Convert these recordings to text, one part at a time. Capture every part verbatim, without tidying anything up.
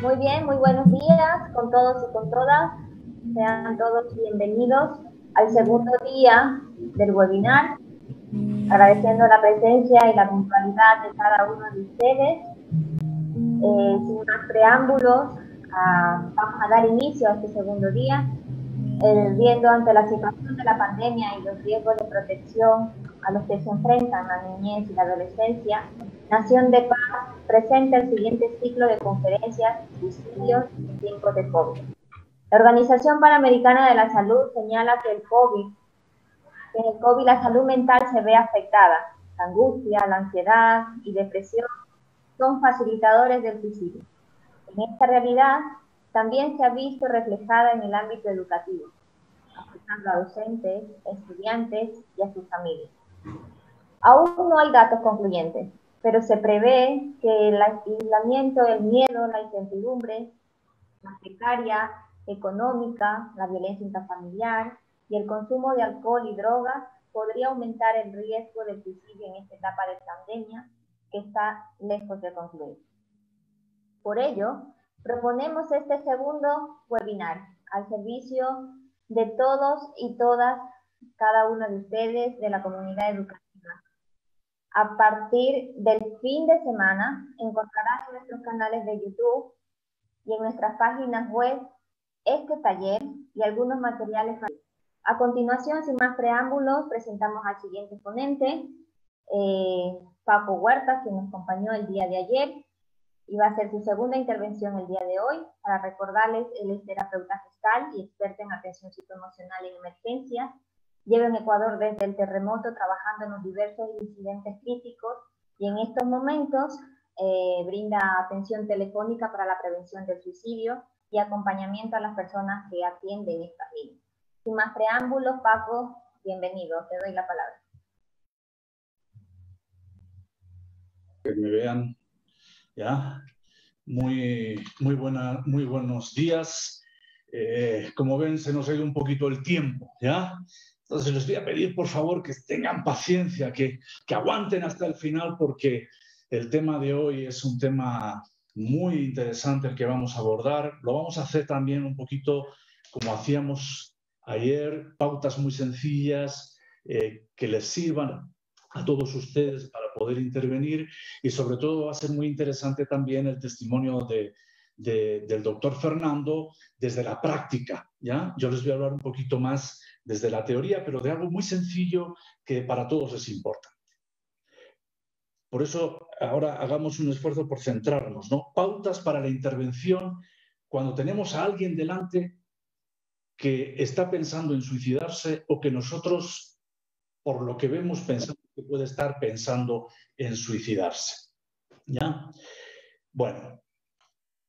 Muy bien, muy buenos días con todos y con todas. Sean todos bienvenidos al segundo día del webinar, agradeciendo la presencia y la puntualidad de cada uno de ustedes. Eh, sin más preámbulos, a, vamos a dar inicio a este segundo día, eh, viendo ante la situación de la pandemia y los riesgos de protección a los que se enfrentan la niñez y la adolescencia, Nación de Paz presenta el siguiente ciclo de conferencias, suicidios en tiempos de COVID. La Organización Panamericana de la Salud señala que el COVID, que en el COVID la salud mental se ve afectada. La angustia, la ansiedad y depresión son facilitadores del suicidio. En esta realidad también se ha visto reflejada en el ámbito educativo, afectando a docentes, estudiantes y a sus familias. Aún no hay datos concluyentes, pero se prevé que el aislamiento, el miedo, la incertidumbre, la precaria económica, la violencia intrafamiliar y el consumo de alcohol y drogas podría aumentar el riesgo de suicidio en esta etapa de pandemia que está lejos de concluir. Por ello, proponemos este segundo webinar al servicio de todos y todas, cada uno de ustedes, de la comunidad educativa. A partir del fin de semana encontrarás en nuestros canales de YouTube y en nuestras páginas web este taller y algunos materiales. A continuación, sin más preámbulos, presentamos al siguiente ponente, eh, Paco Huerta, quien nos acompañó el día de ayer y va a hacer su segunda intervención el día de hoy. Para recordarles, él es terapeuta gestal y experto en atención psicoemocional en emergencias. Lleva en Ecuador desde el terremoto trabajando en los diversos incidentes críticos y en estos momentos eh, brinda atención telefónica para la prevención del suicidio y acompañamiento a las personas que atienden estas líneas. Sin más preámbulos, Paco, bienvenido, te doy la palabra. Que me vean, ya. Muy, muy, buena, muy buenos días. Eh, como ven, se nos ha ido un poquito el tiempo, ¿ya? Entonces les voy a pedir, por favor, que tengan paciencia, que, que aguanten hasta el final, porque el tema de hoy es un tema muy interesante el que vamos a abordar. Lo vamos a hacer también un poquito como hacíamos ayer, pautas muy sencillas eh, que les sirvan a todos ustedes para poder intervenir, y sobre todo va a ser muy interesante también el testimonio de... De, del doctor Fernando desde la práctica, ¿ya? Yo les voy a hablar un poquito más desde la teoría, pero de algo muy sencillo que para todos es importante. Por eso ahora hagamos un esfuerzo por centrarnos, ¿no? Pautas para la intervención cuando tenemos a alguien delante que está pensando en suicidarse o que nosotros, por lo que vemos, pensamos que puede estar pensando en suicidarse, ¿ya? Bueno,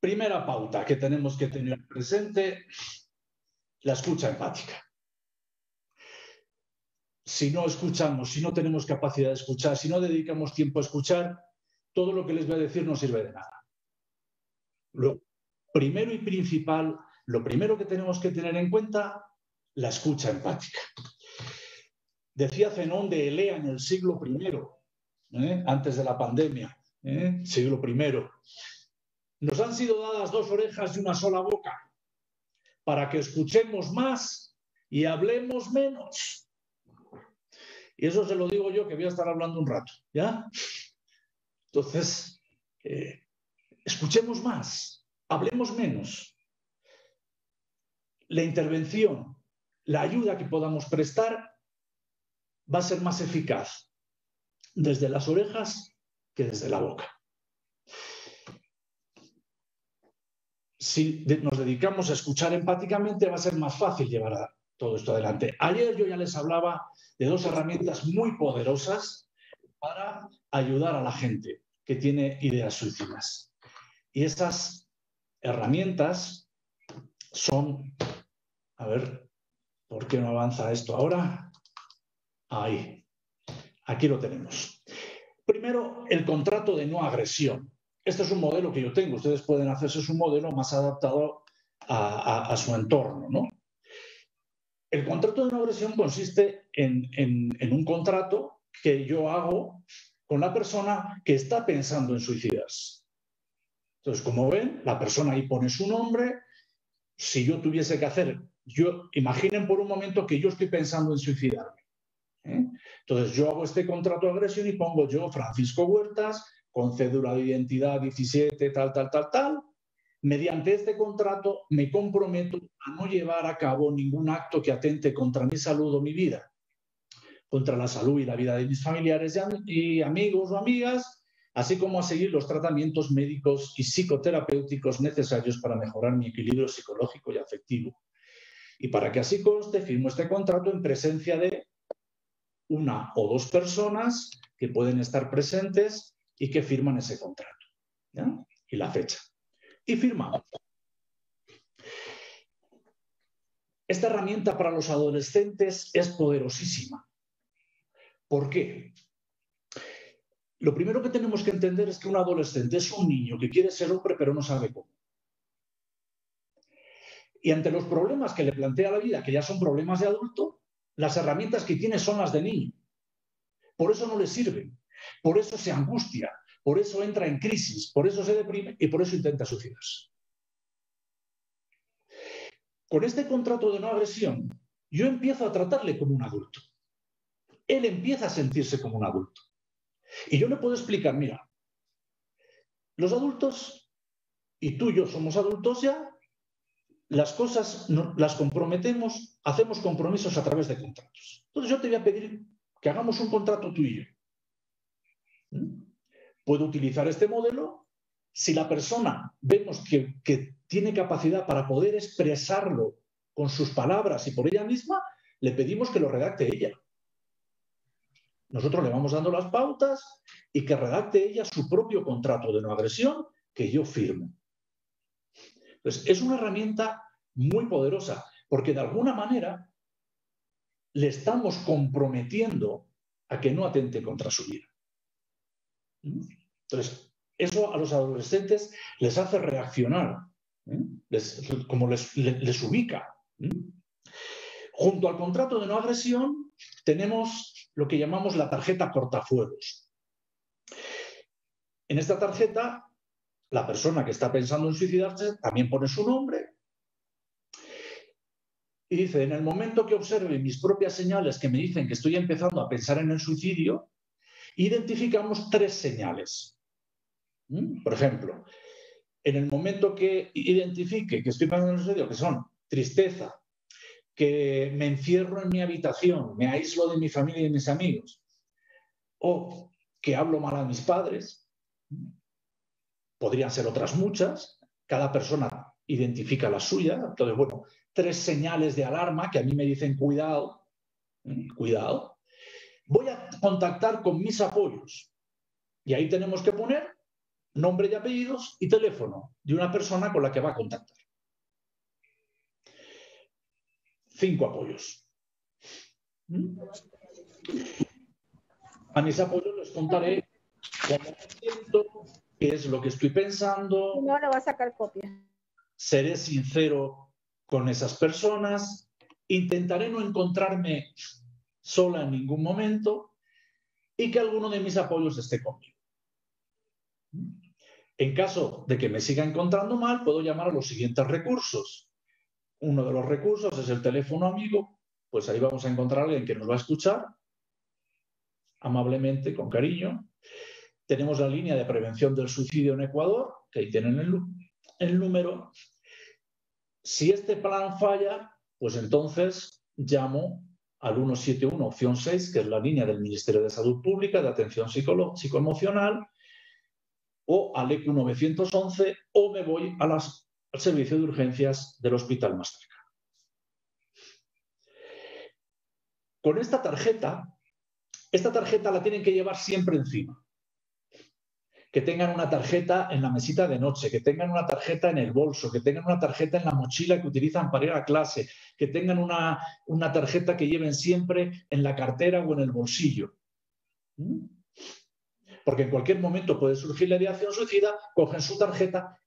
primera pauta que tenemos que tener presente, la escucha empática. Si no escuchamos, si no tenemos capacidad de escuchar, si no dedicamos tiempo a escuchar, todo lo que les voy a decir no sirve de nada. Lo primero y principal, lo primero que tenemos que tener en cuenta, la escucha empática. Decía Zenón de Elea en el siglo primero, ¿eh? Antes de la pandemia, ¿eh? siglo primero. Nos han sido dadas dos orejas y una sola boca para que escuchemos más y hablemos menos. Y eso se lo digo yo, que voy a estar hablando un rato, ¿ya? Entonces, eh, escuchemos más, hablemos menos. La intervención, la ayuda que podamos prestar va a ser más eficaz desde las orejas que desde la boca. Si nos dedicamos a escuchar empáticamente, va a ser más fácil llevar a todo esto adelante. Ayer yo ya les hablaba de dos herramientas muy poderosas para ayudar a la gente que tiene ideas suicidas. Y esas herramientas son... A ver, ¿por qué no avanza esto ahora? Ahí. Aquí lo tenemos. Primero, el contrato de no agresión. Este es un modelo que yo tengo. Ustedes pueden hacerse su modelo más adaptado a, a, a su entorno, ¿no? El contrato de no agresión consiste en, en, en un contrato que yo hago con la persona que está pensando en suicidarse. Entonces, como ven, la persona ahí pone su nombre. Si yo tuviese que hacer, yo, imaginen por un momento que yo estoy pensando en suicidarme, ¿eh? Entonces, yo hago este contrato de agresión y pongo yo, Francisco Huertas, con cédula de identidad diecisiete, tal, tal, tal, tal. Mediante este contrato me comprometo a no llevar a cabo ningún acto que atente contra mi salud o mi vida, contra la salud y la vida de mis familiares y amigos o amigas, así como a seguir los tratamientos médicos y psicoterapéuticos necesarios para mejorar mi equilibrio psicológico y afectivo. Y para que así conste, firmo este contrato en presencia de una o dos personas que pueden estar presentes y que firman ese contrato, ¿ya? Y la fecha. Y firmamos. Esta herramienta para los adolescentes es poderosísima. ¿Por qué? Lo primero que tenemos que entender es que un adolescente es un niño que quiere ser hombre pero no sabe cómo. Y ante los problemas que le plantea la vida, que ya son problemas de adulto, las herramientas que tiene son las de niño. Por eso no le sirven. Por eso se angustia. Por eso entra en crisis, por eso se deprime y por eso intenta suicidarse. Con este contrato de no agresión, yo empiezo a tratarle como un adulto. Él empieza a sentirse como un adulto. Y yo le puedo explicar, mira, los adultos, y tú y yo somos adultos ya, las cosas no, las comprometemos, hacemos compromisos a través de contratos. Entonces yo te voy a pedir que hagamos un contrato tú y yo. ¿Mm? Puedo utilizar este modelo. Si la persona vemos que, que tiene capacidad para poder expresarlo con sus palabras y por ella misma, le pedimos que lo redacte ella. Nosotros le vamos dando las pautas y que redacte ella su propio contrato de no agresión que yo firmo. Pues es una herramienta muy poderosa porque de alguna manera le estamos comprometiendo a que no atente contra su vida. Entonces, eso a los adolescentes les hace reaccionar, ¿eh? les, como les, les, les ubica. ¿eh? Junto al contrato de no agresión tenemos lo que llamamos la tarjeta cortafuegos. En esta tarjeta, la persona que está pensando en suicidarse también pone su nombre y dice, en el momento que observe mis propias señales que me dicen que estoy empezando a pensar en el suicidio, identificamos tres señales. ¿Mm? Por ejemplo, en el momento que identifique que estoy pasando en el suicidio, que son tristeza, que me encierro en mi habitación, me aíslo de mi familia y de mis amigos, o que hablo mal a mis padres, podrían ser otras muchas, cada persona identifica la suya, entonces, bueno, tres señales de alarma que a mí me dicen cuidado, cuidado. Voy a contactar con mis apoyos. Y ahí tenemos que poner nombre y apellidos y teléfono de una persona con la que va a contactar. Cinco apoyos. A mis apoyos les contaré cómo me siento, qué es lo que estoy pensando. No le va a sacar copia. Seré sincero con esas personas. Intentaré no encontrarme sola en ningún momento y que alguno de mis apoyos esté conmigo. En caso de que me siga encontrando mal, puedo llamar a los siguientes recursos. Uno de los recursos es el teléfono amigo, pues ahí vamos a encontrar a alguien que nos va a escuchar amablemente, con cariño. Tenemos la línea de prevención del suicidio en Ecuador, que ahí tienen el, el número. Si este plan falla, pues entonces llamo al uno siete uno, opción seis, que es la línea del Ministerio de Salud Pública de Atención Psicoemocional, o al E C U nueve once, o me voy a las, al servicio de urgencias del hospital más cercano. Con esta tarjeta, esta tarjeta la tienen que llevar siempre encima. Que tengan una tarjeta en la mesita de noche, que tengan una tarjeta en el bolso, que tengan una tarjeta en la mochila que utilizan para ir a clase, que tengan una, una tarjeta que lleven siempre en la cartera o en el bolsillo. ¿Mm? Porque en cualquier momento puede surgir la ideación suicida, cogen su tarjeta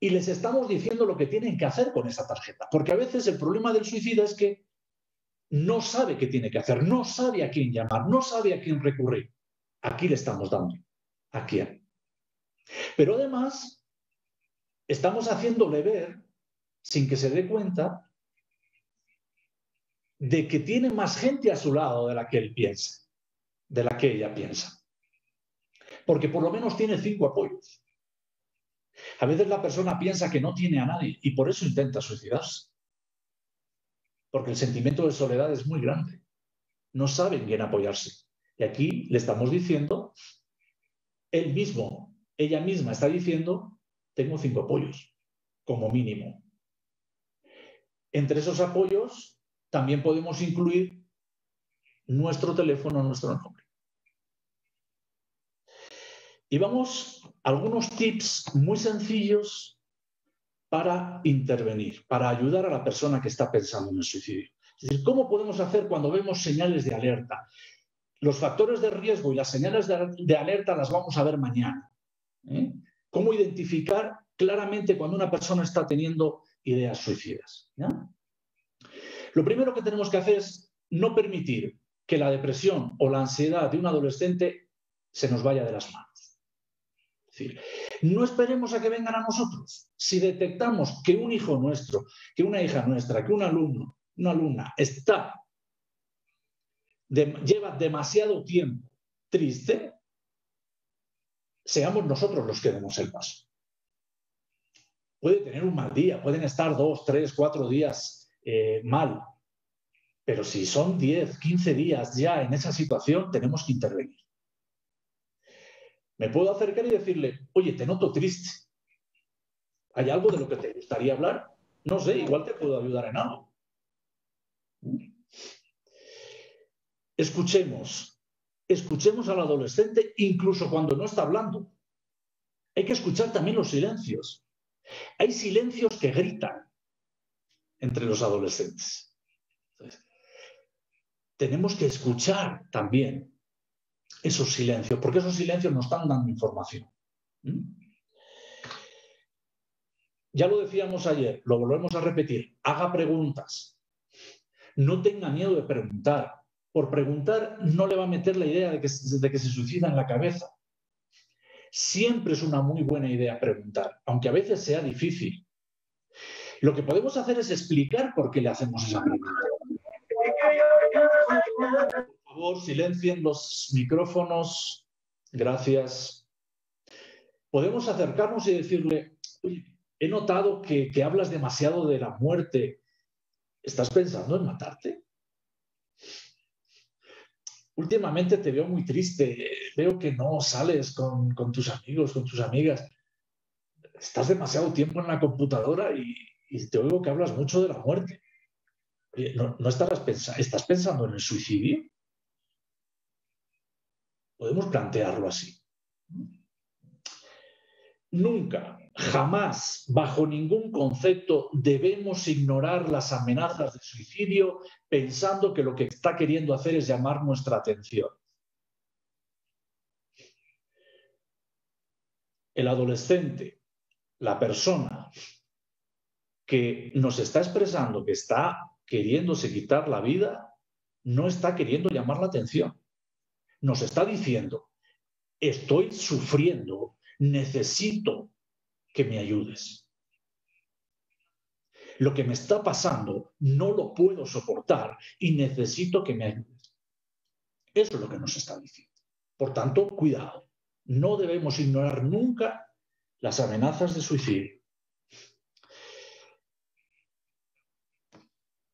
y les estamos diciendo lo que tienen que hacer con esa tarjeta. Porque a veces el problema del suicida es que no sabe qué tiene que hacer, no sabe a quién llamar, no sabe a quién recurrir. Aquí le estamos dando. ¿A quién? Pero además, estamos haciéndole ver, sin que se dé cuenta, de que tiene más gente a su lado de la que él piensa, de la que ella piensa. Porque por lo menos tiene cinco apoyos. A veces la persona piensa que no tiene a nadie y por eso intenta suicidarse. Porque el sentimiento de soledad es muy grande. No saben quién apoyarse. Y aquí le estamos diciendo, él mismo, ella misma está diciendo, tengo cinco apoyos, como mínimo. Entre esos apoyos también podemos incluir nuestro teléfono, nuestro nombre. Y vamos a algunos tips muy sencillos para intervenir, para ayudar a la persona que está pensando en el suicidio. Es decir, ¿cómo podemos hacer cuando vemos señales de alerta? Los factores de riesgo y las señales de alerta las vamos a ver mañana. ¿Eh? ¿Cómo identificar claramente cuando una persona está teniendo ideas suicidas? ¿Ya? Lo primero que tenemos que hacer es no permitir que la depresión o la ansiedad de un adolescente se nos vaya de las manos. Es decir, no esperemos a que vengan a nosotros. Si detectamos que un hijo nuestro, que una hija nuestra, que un alumno, una alumna está... De, lleva demasiado tiempo triste, seamos nosotros los que demos el paso. Puede tener un mal día, pueden estar dos, tres, cuatro días eh, mal, pero si son diez, quince días ya en esa situación, tenemos que intervenir. Me puedo acercar y decirle, oye, te noto triste. ¿Hay algo de lo que te gustaría hablar? No sé, igual te puedo ayudar en algo. Escuchemos, escuchemos al adolescente incluso cuando no está hablando. Hay que escuchar también los silencios. Hay silencios que gritan entre los adolescentes. Entonces, tenemos que escuchar también esos silencios, porque esos silencios nos están dando información. ¿Mm? Ya lo decíamos ayer, lo volvemos a repetir. Haga preguntas. No tenga miedo de preguntar. Por preguntar no le va a meter la idea de que, de que se suicida en la cabeza. Siempre es una muy buena idea preguntar, aunque a veces sea difícil. Lo que podemos hacer es explicar por qué le hacemos esa pregunta. Por favor, silencien los micrófonos. Gracias. Podemos acercarnos y decirle, oye, he notado que, que hablas demasiado de la muerte. ¿Estás pensando en matarte? Últimamente te veo muy triste, veo que no sales con, con tus amigos, con tus amigas. Estás demasiado tiempo en la computadora y, y te oigo que hablas mucho de la muerte. ¿No, no estarás pens- estás pensando en el suicidio? Podemos plantearlo así. Nunca, jamás, bajo ningún concepto, debemos ignorar las amenazas de suicidio pensando que lo que está queriendo hacer es llamar nuestra atención. El adolescente, la persona que nos está expresando que está queriéndose quitar la vida, no está queriendo llamar la atención. Nos está diciendo, estoy sufriendo, necesito que me ayudes. Lo que me está pasando no lo puedo soportar y necesito que me ayudes. Eso es lo que nos está diciendo. Por tanto, cuidado. No debemos ignorar nunca las amenazas de suicidio.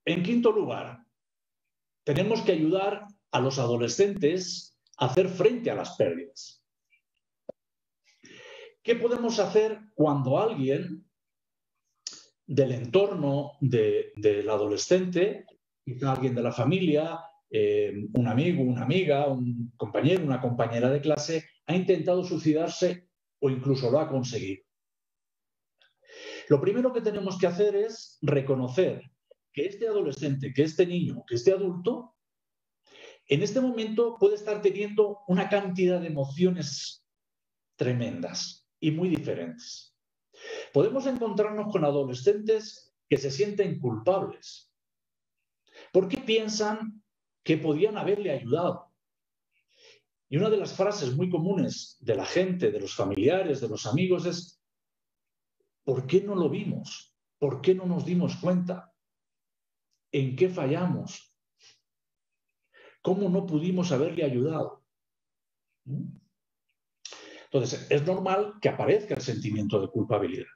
En quinto lugar, tenemos que ayudar a los adolescentes a hacer frente a las pérdidas. ¿Qué podemos hacer cuando alguien del entorno de, del adolescente, quizá alguien de la familia, eh, un amigo, una amiga, un compañero, una compañera de clase, ha intentado suicidarse o incluso lo ha conseguido? Lo primero que tenemos que hacer es reconocer que este adolescente, que este niño, que este adulto, en este momento puede estar teniendo una cantidad de emociones tremendas y muy diferentes. Podemos encontrarnos con adolescentes que se sienten culpables porque piensan que podían haberle ayudado. Y una de las frases muy comunes de la gente, de los familiares, de los amigos es ¿Por qué no lo vimos? ¿Por qué no nos dimos cuenta? ¿En qué fallamos? ¿Cómo no pudimos haberle ayudado? Entonces, es normal que aparezca el sentimiento de culpabilidad.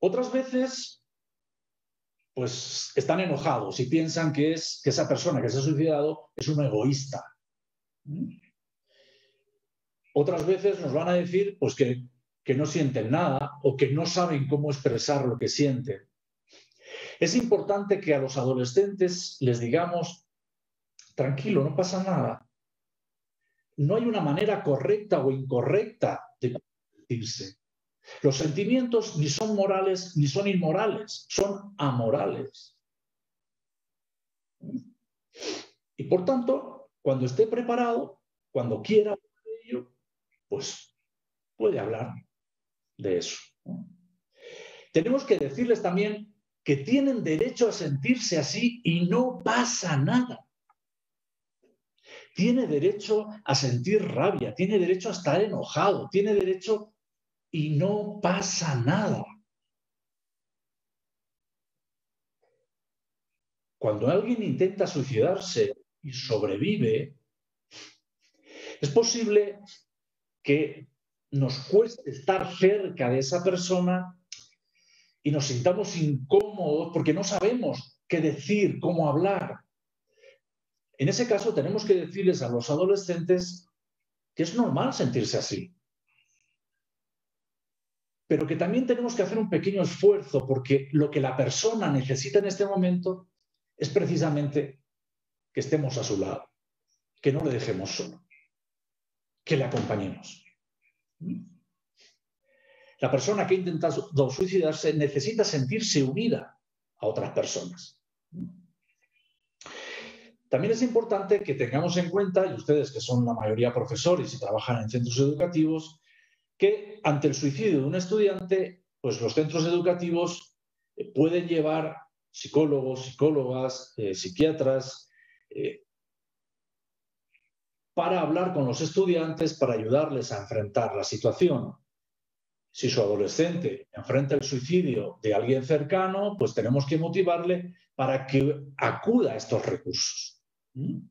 Otras veces, pues están enojados y piensan que, es, que esa persona que se ha suicidado es un egoísta. Otras veces nos van a decir pues, que, que no sienten nada o que no saben cómo expresar lo que sienten. Es importante que a los adolescentes les digamos, tranquilo, no pasa nada. No hay una manera correcta o incorrecta de sentirse. Los sentimientos ni son morales ni son inmorales, son amorales. Y por tanto, cuando esté preparado, cuando quiera hablar de ello, pues puede hablar de eso. Tenemos que decirles también que tienen derecho a sentirse así y no pasa nada. Tiene derecho a sentir rabia, tiene derecho a estar enojado, tiene derecho... Y no pasa nada. Cuando alguien intenta suicidarse y sobrevive, es posible que nos cueste estar cerca de esa persona y nos sintamos incómodos porque no sabemos qué decir, cómo hablar. En ese caso, tenemos que decirles a los adolescentes que es normal sentirse así, pero que también tenemos que hacer un pequeño esfuerzo porque lo que la persona necesita en este momento es precisamente que estemos a su lado, que no le dejemos solo, que le acompañemos. La persona que intenta suicidarse necesita sentirse unida a otras personas. También es importante que tengamos en cuenta, y ustedes que son la mayoría profesores y trabajan en centros educativos, que ante el suicidio de un estudiante, pues los centros educativos pueden llevar psicólogos, psicólogas, eh, psiquiatras, eh, para hablar con los estudiantes, para ayudarles a enfrentar la situación. Si su adolescente enfrenta el suicidio de alguien cercano, pues tenemos que motivarle para que acuda a estos recursos. ¿Mm?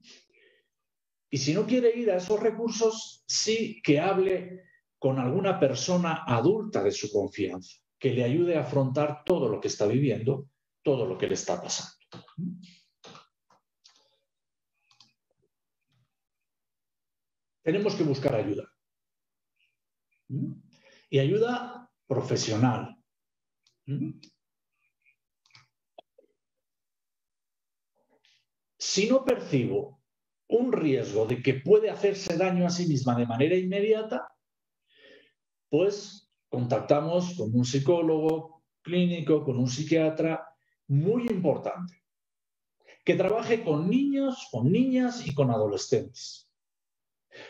Y si no quiere ir a esos recursos, sí que hable con alguna persona adulta de su confianza, que le ayude a afrontar todo lo que está viviendo, todo lo que le está pasando. Tenemos que buscar ayuda. Y ayuda profesional. Si no percibo un riesgo de que puede hacerse daño a sí misma de manera inmediata, pues contactamos con un psicólogo clínico, con un psiquiatra, muy importante, que trabaje con niños, con niñas y con adolescentes.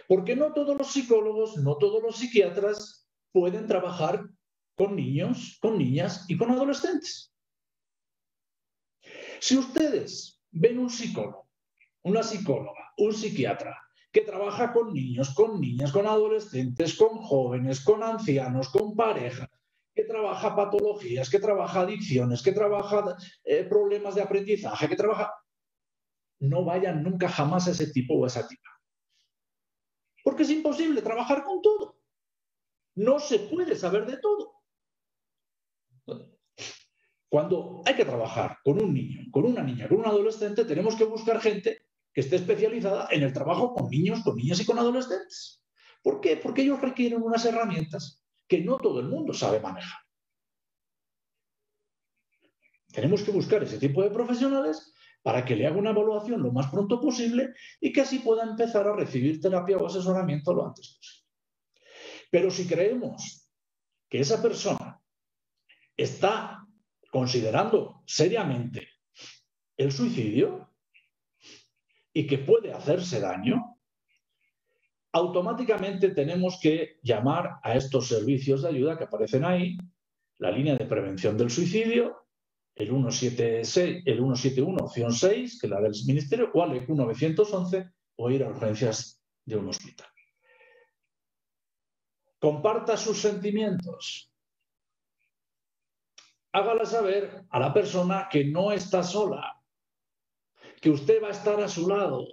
Porque no todos los psicólogos, no todos los psiquiatras pueden trabajar con niños, con niñas y con adolescentes. Si ustedes ven un psicólogo, una psicóloga, un psiquiatra, que trabaja con niños, con niñas, con adolescentes, con jóvenes, con ancianos, con parejas, que trabaja patologías, que trabaja adicciones, que trabaja eh, problemas de aprendizaje, que trabaja... No vayan nunca jamás a ese tipo o a esa tipa. Porque es imposible trabajar con todo. No se puede saber de todo. Cuando hay que trabajar con un niño, con una niña, con un adolescente, tenemos que buscar gente que esté especializada en el trabajo con niños, con niñas y con adolescentes. ¿Por qué? Porque ellos requieren unas herramientas que no todo el mundo sabe manejar. Tenemos que buscar ese tipo de profesionales para que le haga una evaluación lo más pronto posible y que así pueda empezar a recibir terapia o asesoramiento lo antes posible. Pero si creemos que esa persona está considerando seriamente el suicidio, y que puede hacerse daño, automáticamente tenemos que llamar a estos servicios de ayuda que aparecen ahí, la línea de prevención del suicidio, el ciento setenta y uno opción seis, que es la del Ministerio, o al E C U nueve once, o ir a urgencias de un hospital. Comparta sus sentimientos. hágala saber a la persona que no está sola, que usted va a estar a su lado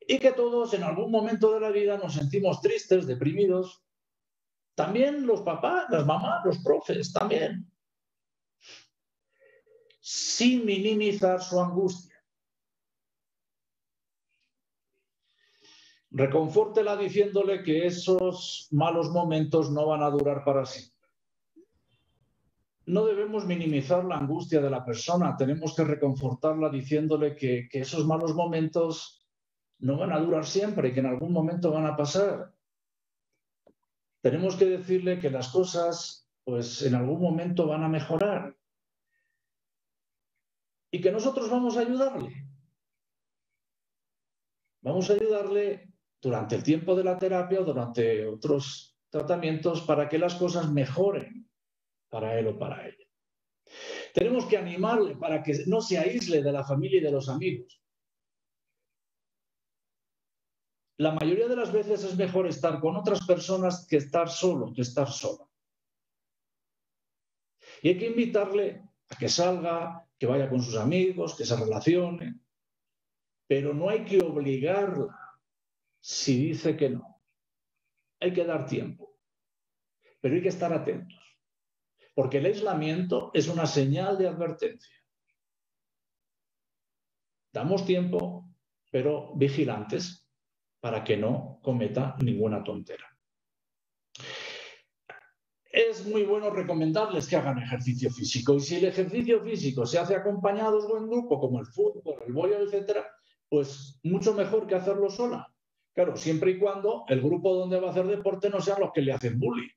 y que todos en algún momento de la vida nos sentimos tristes, deprimidos. También los papás, las mamás, los profes, también. Sin minimizar su angustia. Reconfórtela diciéndole que esos malos momentos no van a durar para siempre. No debemos minimizar la angustia de la persona, tenemos que reconfortarla diciéndole que, que esos malos momentos no van a durar siempre, que en algún momento van a pasar. Tenemos que decirle que las cosas, pues, en algún momento van a mejorar y que nosotros vamos a ayudarle. Vamos a ayudarle durante el tiempo de la terapia o durante otros tratamientos para que las cosas mejoren para él o para ella. Tenemos que animarle para que no se aísle de la familia y de los amigos. La mayoría de las veces es mejor estar con otras personas que estar solo, que estar sola. Y hay que invitarle a que salga, que vaya con sus amigos, que se relacione. Pero no hay que obligarla si dice que no. Hay que dar tiempo. Pero hay que estar atentos. Porque el aislamiento es una señal de advertencia. Damos tiempo, pero vigilantes para que no cometa ninguna tontera. Es muy bueno recomendarles que hagan ejercicio físico. Y si el ejercicio físico se hace acompañados o en grupo, como el fútbol, el voleibol, etcétera, pues mucho mejor que hacerlo sola. Claro, siempre y cuando el grupo donde va a hacer deporte no sean los que le hacen bullying.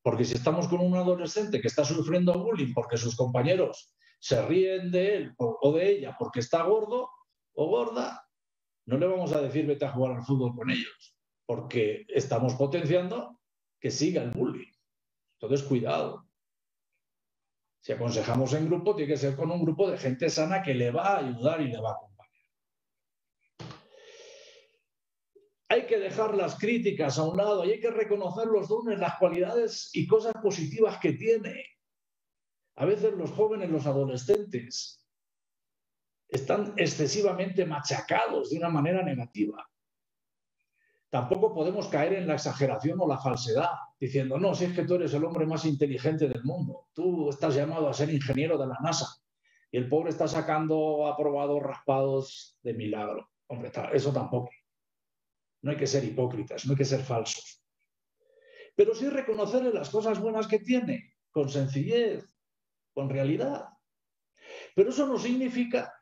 Porque si estamos con un adolescente que está sufriendo bullying porque sus compañeros se ríen de él o de ella porque está gordo o gorda, no le vamos a decir vete a jugar al fútbol con ellos, porque estamos potenciando que siga el bullying. Entonces, cuidado. Si aconsejamos en grupo, tiene que ser con un grupo de gente sana que le va a ayudar y le va a acompañar. Hay que dejar las críticas a un lado y hay que reconocer los dones, las cualidades y cosas positivas que tiene. A veces los jóvenes, los adolescentes, están excesivamente machacados de una manera negativa. Tampoco podemos caer en la exageración o la falsedad, diciendo, no, si es que tú eres el hombre más inteligente del mundo, tú estás llamado a ser ingeniero de la NASA y el pobre está sacando aprobados raspados de milagro. Hombre, eso tampoco. No hay que ser hipócritas, no hay que ser falsos. Pero sí reconocerle las cosas buenas que tiene, con sencillez, con realidad. Pero eso no significa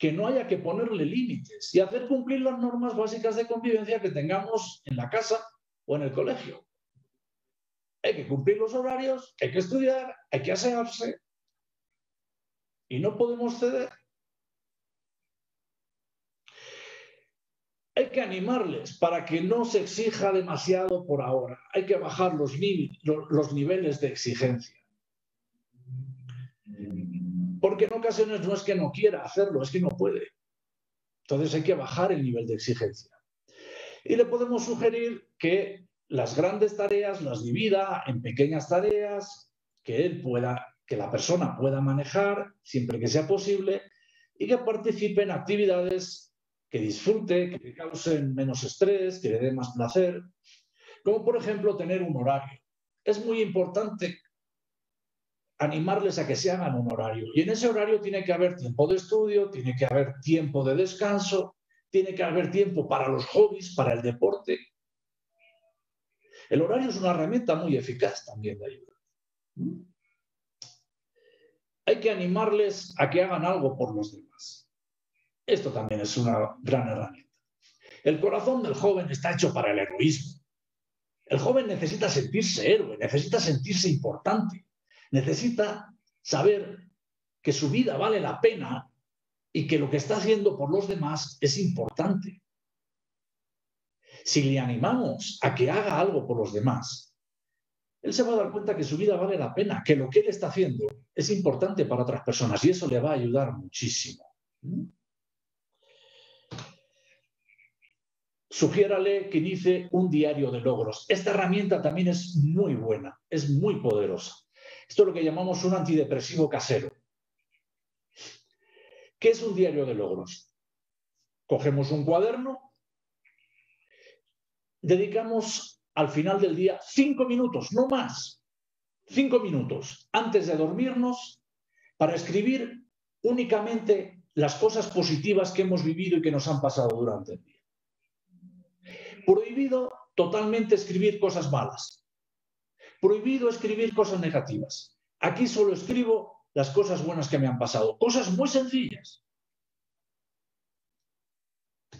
que no haya que ponerle límites y hacer cumplir las normas básicas de convivencia que tengamos en la casa o en el colegio. Hay que cumplir los horarios, hay que estudiar, hay que asearse. Y no podemos ceder. Hay que animarles para que no se exija demasiado por ahora. Hay que bajar los, los niveles de exigencia. Porque en ocasiones no es que no quiera hacerlo, es que no puede. Entonces hay que bajar el nivel de exigencia. Y le podemos sugerir que las grandes tareas las divida en pequeñas tareas, que él pueda, que la persona pueda manejar siempre que sea posible y que participe en actividades que disfrute, que le causen menos estrés, que le dé más placer, como por ejemplo tener un horario. Es muy importante animarles a que se hagan un horario. Y en ese horario tiene que haber tiempo de estudio, tiene que haber tiempo de descanso, tiene que haber tiempo para los hobbies, para el deporte. El horario es una herramienta muy eficaz también de ayuda. Hay que animarles a que hagan algo por los demás. Esto también es una gran herramienta. El corazón del joven está hecho para el heroísmo. El joven necesita sentirse héroe, necesita sentirse importante, necesita saber que su vida vale la pena y que lo que está haciendo por los demás es importante. Si le animamos a que haga algo por los demás, él se va a dar cuenta que su vida vale la pena, que lo que él está haciendo es importante para otras personas y eso le va a ayudar muchísimo. Sugiérale que inicie un diario de logros. Esta herramienta también es muy buena, es muy poderosa. Esto es lo que llamamos un antidepresivo casero. ¿Qué es un diario de logros? Cogemos un cuaderno, dedicamos al final del día cinco minutos, no más, cinco minutos antes de dormirnos para escribir únicamente las cosas positivas que hemos vivido y que nos han pasado durante el día. Prohibido totalmente escribir cosas malas. Prohibido escribir cosas negativas. Aquí solo escribo las cosas buenas que me han pasado. Cosas muy sencillas.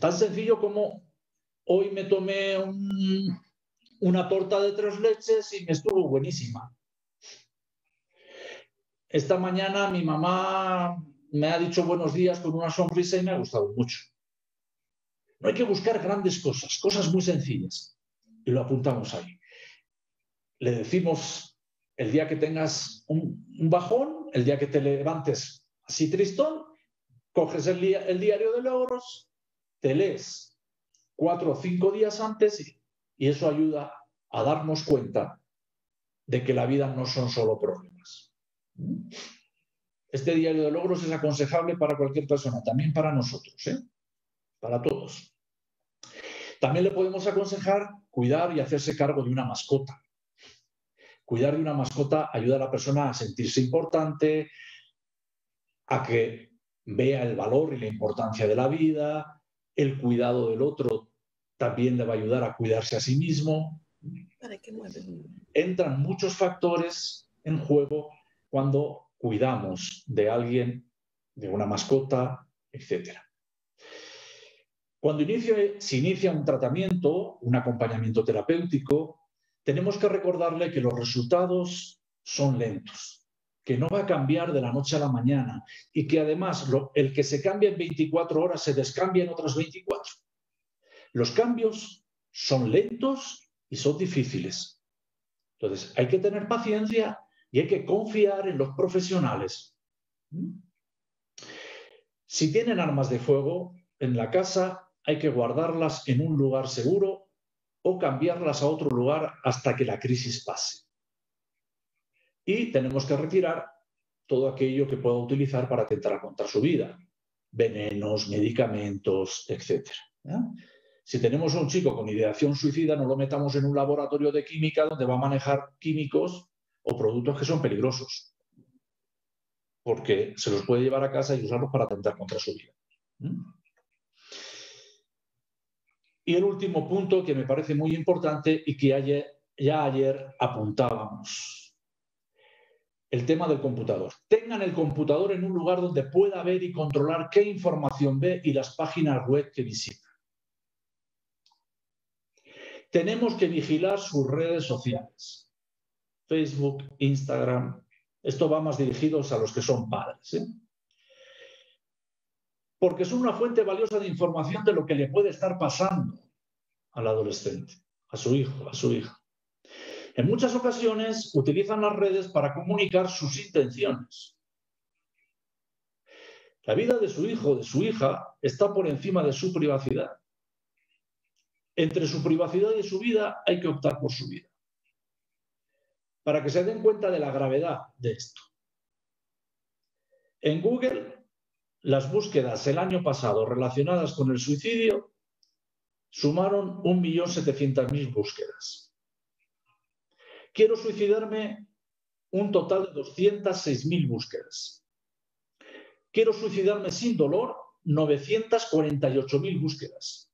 Tan sencillo como hoy me tomé un, una torta de tres leches y me estuvo buenísima. Esta mañana mi mamá me ha dicho buenos días con una sonrisa y me ha gustado mucho. No hay que buscar grandes cosas, cosas muy sencillas. Y lo apuntamos ahí. Le decimos el día que tengas un, un bajón, el día que te levantes así tristón, coges el, el diario de logros, te lees cuatro o cinco días antes y, y eso ayuda a darnos cuenta de que la vida no son solo problemas. Este diario de logros es aconsejable para cualquier persona, también para nosotros, ¿eh? Para todos. También le podemos aconsejar cuidar y hacerse cargo de una mascota. Cuidar de una mascota ayuda a la persona a sentirse importante, a que vea el valor y la importancia de la vida. El cuidado del otro también le va a ayudar a cuidarse a sí mismo. Entran muchos factores en juego cuando cuidamos de alguien, de una mascota, etcétera. Cuando inicia, se inicia un tratamiento, un acompañamiento terapéutico, tenemos que recordarle que los resultados son lentos, que no va a cambiar de la noche a la mañana y que además lo, el que se cambia en veinticuatro horas se descambia en otras veinticuatro. Los cambios son lentos y son difíciles. Entonces, hay que tener paciencia y hay que confiar en los profesionales. Si tienen armas de fuego en la casa, hay que guardarlas en un lugar seguro o cambiarlas a otro lugar hasta que la crisis pase. Y tenemos que retirar todo aquello que pueda utilizar para atentar contra su vida. Venenos, medicamentos, etcétera. ¿Ya? Si tenemos a un chico con ideación suicida, no lo metamos en un laboratorio de química donde va a manejar químicos o productos que son peligrosos, porque se los puede llevar a casa y usarlos para atentar contra su vida. ¿Mm? Y el último punto que me parece muy importante y que ayer, ya ayer apuntábamos, el tema del computador. Tengan el computador en un lugar donde pueda ver y controlar qué información ve y las páginas web que visita. Tenemos que vigilar sus redes sociales, Facebook, Instagram. Esto va más dirigido a los que son padres, ¿eh? Porque son una fuente valiosa de información de lo que le puede estar pasando al adolescente, a su hijo, a su hija. En muchas ocasiones utilizan las redes para comunicar sus intenciones. La vida de su hijo o de su hija está por encima de su privacidad. Entre su privacidad y su vida hay que optar por su vida, para que se den cuenta de la gravedad de esto. En Google, las búsquedas el año pasado relacionadas con el suicidio sumaron un millón setecientas mil búsquedas. Quiero suicidarme, un total de doscientas seis mil búsquedas. Quiero suicidarme sin dolor, novecientas cuarenta y ocho mil búsquedas.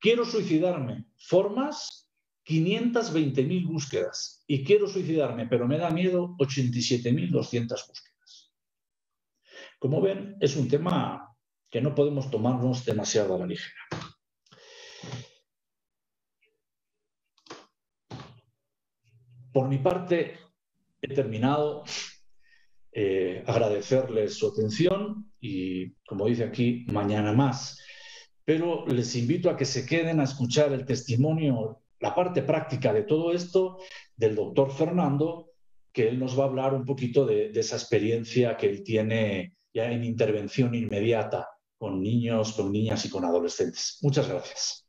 Quiero suicidarme, formas, quinientas veinte mil búsquedas. Y quiero suicidarme, pero me da miedo, ochenta y siete mil doscientas búsquedas. Como ven, es un tema que no podemos tomarnos demasiado a la ligera. Por mi parte, he terminado. Eh, agradecerles su atención y, como dice aquí, mañana más. Pero les invito a que se queden a escuchar el testimonio, la parte práctica de todo esto, del doctor Fernando, que él nos va a hablar un poquito de, de esa experiencia que él tiene ya en intervención inmediata con niños, con niñas y con adolescentes. Muchas gracias.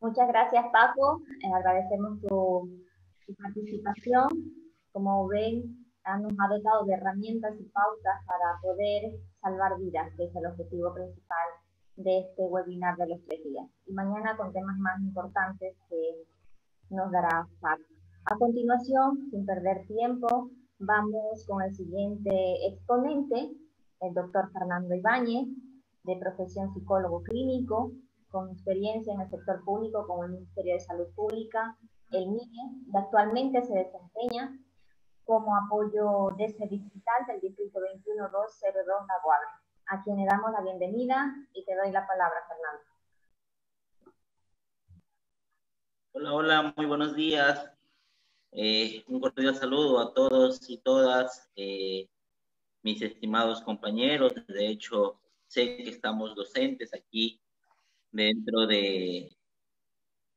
Muchas gracias, Paco. Eh, agradecemos tu, tu participación como ven, nos ha dotado de herramientas y pautas para poder salvar vidas, que es el objetivo principal de este webinar de los tres días. Y mañana con temas más importantes que nos dará Paco. A continuación, sin perder tiempo, vamos con el siguiente exponente, el doctor Fernando Ibáñez, de profesión psicólogo clínico, con experiencia en el sector público como el Ministerio de Salud Pública, el M I E, y actualmente se desempeña como apoyo D E C E digital del Distrito veintiuno doscientos dos Lago Agrio, a quien le damos la bienvenida y te doy la palabra, Fernando. Hola, hola, muy buenos días. Eh, un cordial saludo a todos y todas, eh, mis estimados compañeros. De hecho, sé que estamos docentes aquí dentro de,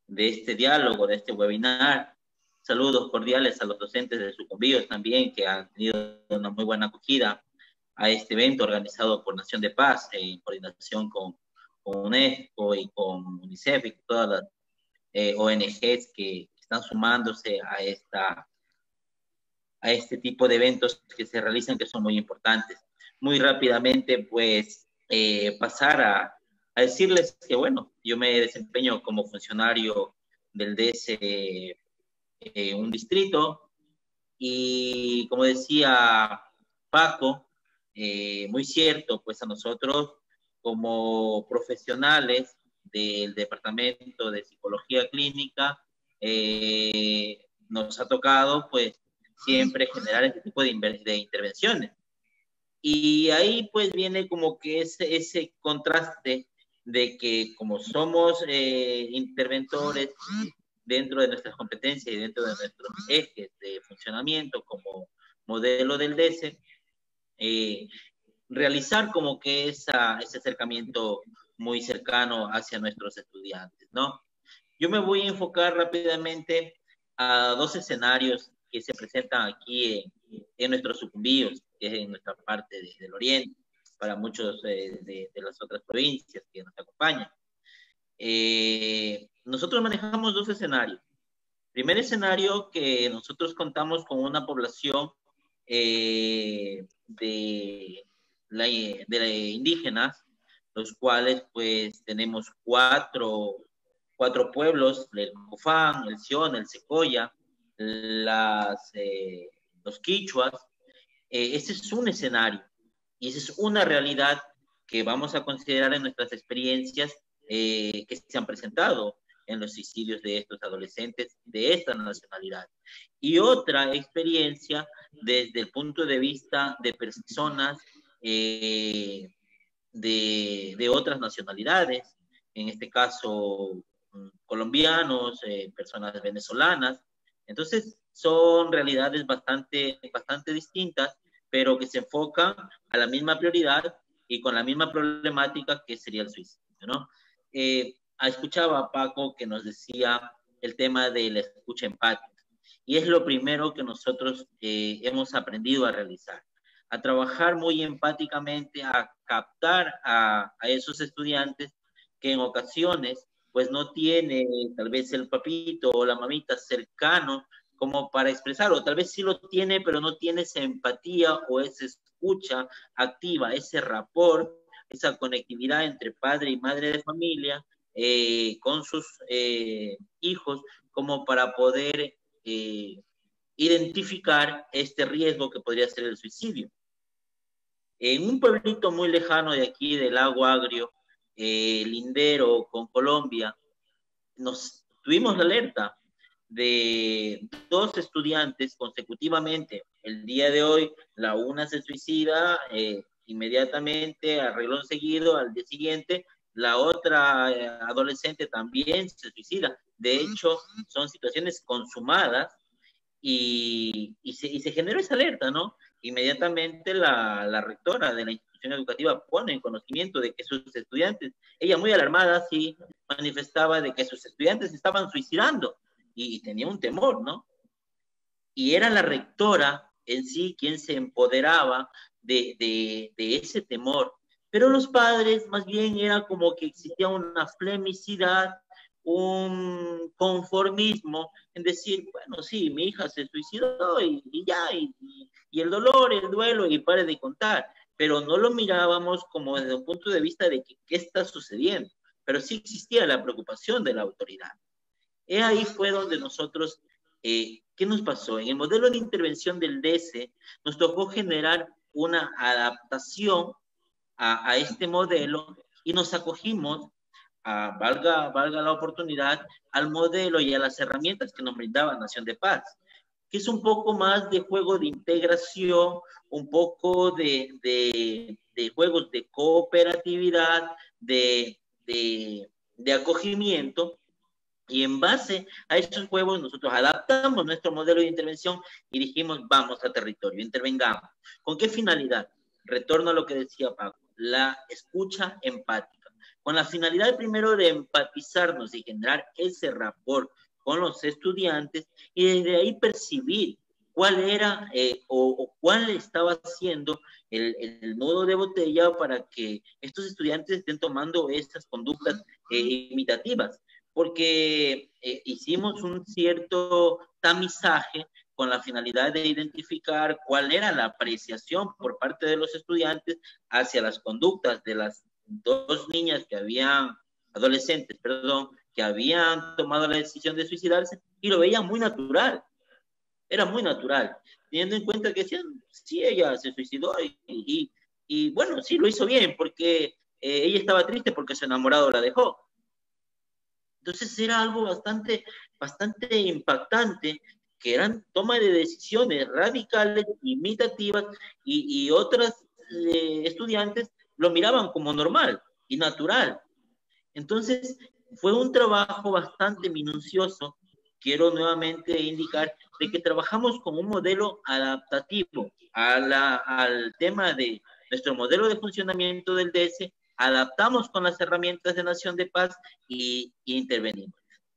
de este diálogo, de este webinar. Saludos cordiales a los docentes de Sucumbíos también, que han tenido una muy buena acogida a este evento organizado por Nación de Paz, en coordinación con, con UNESCO y con UNICEF y todas las eh, O N Ges que están sumándose a, esta, a este tipo de eventos que se realizan, que son muy importantes. Muy rápidamente, pues, eh, pasar a, a decirles que, bueno, yo me desempeño como funcionario del D E C E, Eh, un distrito, y como decía Paco, eh, muy cierto, pues a nosotros como profesionales del Departamento de Psicología Clínica eh, nos ha tocado pues siempre generar este tipo de, de intervenciones, y ahí pues viene como que ese, ese contraste de que como somos eh, interventores dentro de nuestras competencias y dentro de nuestros ejes de funcionamiento como modelo del D E C E, eh, realizar como que esa, ese acercamiento muy cercano hacia nuestros estudiantes, ¿no? Yo me voy a enfocar rápidamente a dos escenarios que se presentan aquí en, en nuestros Sucumbíos, que es en nuestra parte de, del oriente, para muchos eh, de, de las otras provincias que nos acompañan. Eh, nosotros manejamos dos escenarios. Primer escenario, que nosotros contamos con una población eh, de, la, de la indígenas, los cuales pues tenemos cuatro, cuatro pueblos, el Cofán, el Siona, el Secoya, las, eh, los Quichuas. Eh, ese es un escenario y esa es una realidad que vamos a considerar en nuestras experiencias Eh, que se han presentado en los suicidios de estos adolescentes de esta nacionalidad. Y otra experiencia desde el punto de vista de personas eh, de, de otras nacionalidades, en este caso colombianos, eh, personas venezolanas. Entonces son realidades bastante, bastante distintas, pero que se enfocan a la misma prioridad y con la misma problemática que sería el suicidio, ¿no? Eh, escuchaba a Paco que nos decía el tema de la escucha empática, y es lo primero que nosotros eh, hemos aprendido a realizar, a trabajar muy empáticamente, a captar a, a esos estudiantes que en ocasiones pues no tiene tal vez el papito o la mamita cercano como para expresar, o tal vez sí lo tiene, pero no tiene esa empatía o esa escucha activa, ese rapport, esa conectividad entre padre y madre de familia, eh, con sus eh, hijos, como para poder eh, identificar este riesgo que podría ser el suicidio. En un pueblito muy lejano de aquí, del Lago Agrio, eh, lindero con Colombia, nos tuvimos la alerta de dos estudiantes consecutivamente. El día de hoy, la una se suicida, eh, inmediatamente, arreglón seguido, al día siguiente, la otra eh, adolescente también se suicida. De hecho, son situaciones consumadas y, y, se, y se generó esa alerta, ¿no? Inmediatamente la, la rectora de la institución educativa pone en conocimiento de que sus estudiantes, ella muy alarmada, sí, manifestaba de que sus estudiantes estaban suicidando y, y tenía un temor, ¿no? Y era la rectora en sí quien se empoderaba De, de, de ese temor, pero los padres más bien era como que existía una flemicidad, un conformismo en decir, bueno, sí, mi hija se suicidó y, y ya, y, y el dolor, el duelo, y pare de contar, pero no lo mirábamos como desde un punto de vista de que, qué está sucediendo, pero sí existía la preocupación de la autoridad. Y ahí fue donde nosotros, eh, ¿qué nos pasó? En el modelo de intervención del D E C E nos tocó generar una adaptación a, a este modelo y nos acogimos A, valga, valga la oportunidad, al modelo y a las herramientas que nos brindaba Nación de Paz, que es un poco más de juego de integración, un poco de, de, de juegos de cooperatividad, de, de, de acogimiento, y en base a esos juegos nosotros adaptamos nuestro modelo de intervención y dijimos, vamos a territorio, intervengamos. ¿Con qué finalidad? Retorno a lo que decía Paco, la escucha empática, con la finalidad primero de empatizarnos y generar ese rapport con los estudiantes y desde ahí percibir cuál era eh, o, o cuál estaba siendo el, el nudo de botella para que estos estudiantes estén tomando estas conductas eh, imitativas, porque eh, hicimos un cierto tamizaje con la finalidad de identificar cuál era la apreciación por parte de los estudiantes hacia las conductas de las dos niñas que habían, adolescentes, perdón, que habían tomado la decisión de suicidarse y lo veían muy natural, era muy natural, teniendo en cuenta que decían, sí, ella se suicidó y, y, y bueno, sí, lo hizo bien porque eh, ella estaba triste porque su enamorado la dejó. Entonces era algo bastante, bastante impactante, que eran toma de decisiones radicales, imitativas y, y otras eh, estudiantes lo miraban como normal y natural. Entonces, fue un trabajo bastante minucioso. Quiero nuevamente indicar de que trabajamos con un modelo adaptativo a la, al tema de nuestro modelo de funcionamiento del D E C E, adaptamos con las herramientas de Nación de Paz y, y intervenimos.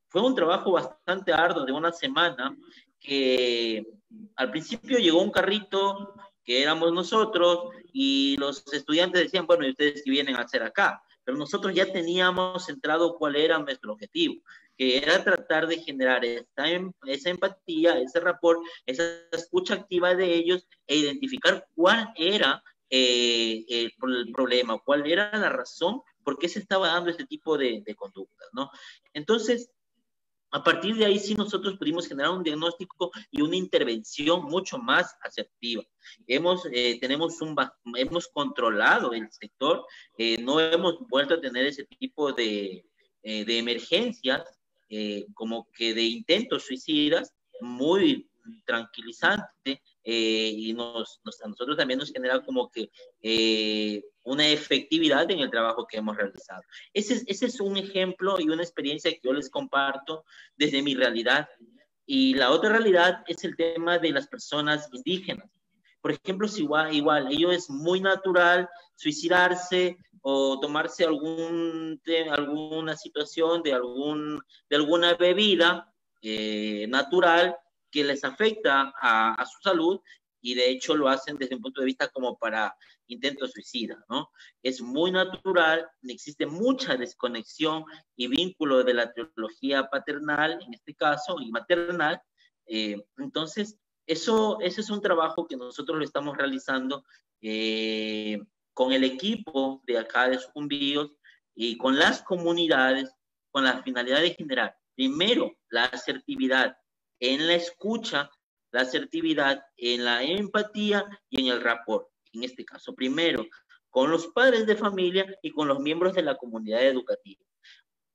Fue un trabajo bastante arduo de una semana que al principio llegó un carrito que éramos nosotros, y los estudiantes decían, bueno, ¿y ustedes qué vienen a hacer acá? Pero nosotros ya teníamos centrado cuál era nuestro objetivo, que era tratar de generar esta, esa empatía, ese rapport, esa escucha activa de ellos, e identificar cuál era eh, el, el problema, cuál era la razón por qué se estaba dando este tipo de, de conductas, ¿no? Entonces, a partir de ahí sí nosotros pudimos generar un diagnóstico y una intervención mucho más asertiva. Hemos, eh, tenemos un, hemos controlado el sector, eh, no hemos vuelto a tener ese tipo de, eh, de emergencias, eh, como que de intentos suicidas, muy tranquilizante, eh, y nos, nos, a nosotros también nos genera como que eh, una efectividad en el trabajo que hemos realizado. Ese es, ese es un ejemplo y una experiencia que yo les comparto desde mi realidad. Y la otra realidad es el tema de las personas indígenas. Por ejemplo, si igual, igual, ello es muy natural suicidarse o tomarse algún, de, alguna situación de, algún, de alguna bebida eh, natural que les afecta a, a su salud, y de hecho lo hacen desde un punto de vista como para intentos suicidas, ¿no? Es muy natural, existe mucha desconexión y vínculo de la teología paternal, en este caso, y maternal. Eh, entonces, eso, eso es un trabajo que nosotros lo estamos realizando eh, con el equipo de acá de Sucumbíos y con las comunidades, con la finalidad de generar, primero, la asertividad en la escucha, la asertividad en la empatía y en el rapport. En este caso, primero, con los padres de familia y con los miembros de la comunidad educativa.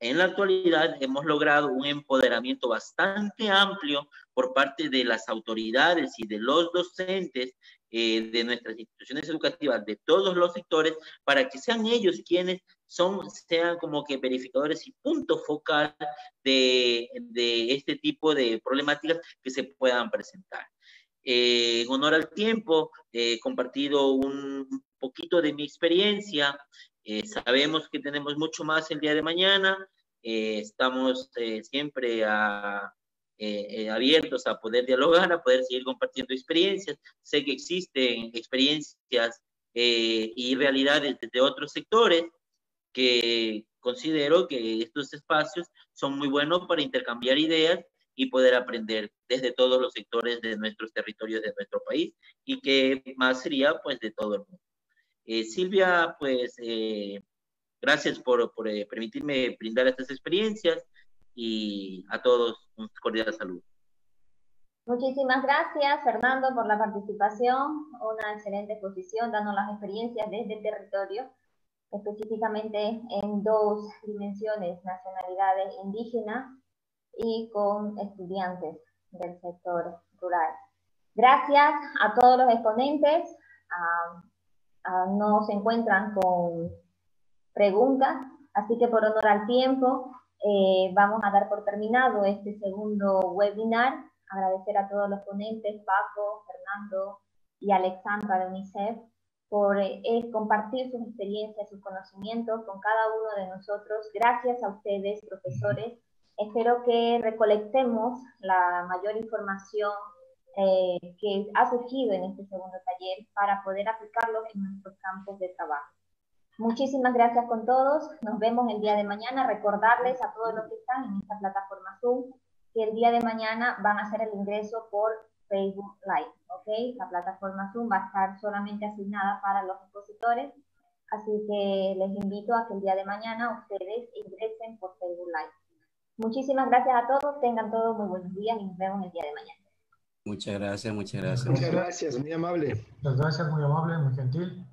En la actualidad hemos logrado un empoderamiento bastante amplio por parte de las autoridades y de los docentes eh, de nuestras instituciones educativas, de todos los sectores, para que sean ellos quienes son, sean como que verificadores y punto focal de, de este tipo de problemáticas que se puedan presentar. Eh, en honor al tiempo, he eh, compartido un poquito de mi experiencia. Eh, sabemos que tenemos mucho más el día de mañana, eh, estamos eh, siempre a, eh, eh, abiertos a poder dialogar, a poder seguir compartiendo experiencias. Sé que existen experiencias eh, y realidades de otros sectores, que considero que estos espacios son muy buenos para intercambiar ideas y poder aprender desde todos los sectores de nuestros territorios, de nuestro país, y que más sería, pues, de todo el mundo. Eh, Silvia, pues, eh, gracias por, por eh, permitirme brindar estas experiencias, y a todos un cordial saludo. Muchísimas gracias, Fernando, por la participación, una excelente exposición, dando las experiencias desde el territorio, específicamente en dos dimensiones, nacionalidades indígenas y con estudiantes del sector rural. Gracias a todos los exponentes. Ah, ah, no se encuentran con preguntas, así que por honor al tiempo eh, vamos a dar por terminado este segundo webinar. Agradecer a todos los ponentes, Paco, Fernando y Alexandra de UNICEF, por eh, compartir sus experiencias, sus conocimientos con cada uno de nosotros. Gracias a ustedes, profesores. Espero que recolectemos la mayor información eh, que ha surgido en este segundo taller para poder aplicarlo en nuestros campos de trabajo. Muchísimas gracias con todos. Nos vemos el día de mañana. Recordarles a todos los que están en esta plataforma Zoom que el día de mañana van a hacer el ingreso por Facebook Live, ¿ok? La plataforma Zoom va a estar solamente asignada para los expositores, así que les invito a que el día de mañana ustedes ingresen por Facebook Live. Muchísimas gracias a todos, tengan todos muy buenos días y nos vemos el día de mañana. Muchas gracias, muchas gracias. Muchas gracias, muy amable. Muchas gracias, muy amable, muy gentil.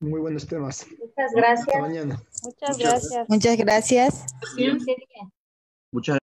Muy buenos temas. Muchas gracias. Hasta mañana. Muchas, muchas gracias. Muchas gracias. Muchas gracias.